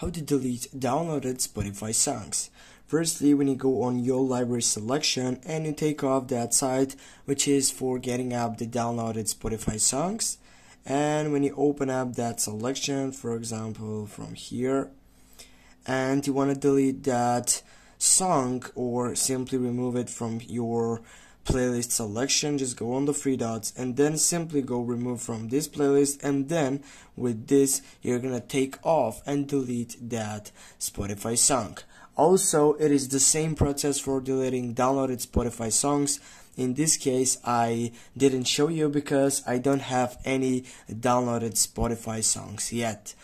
How to delete downloaded Spotify songs. Firstly, when you go on your library selection and you take off that site which is for getting up the downloaded Spotify songs, and when you open up that selection, for example from here, and you want to delete that song or simply remove it from your playlist selection, just go on the three dots and then simply go remove from this playlist, and then with this you're gonna take off and delete that Spotify song. Also, it is the same process for deleting downloaded Spotify songs. In this case, I didn't show you because I don't have any downloaded Spotify songs yet.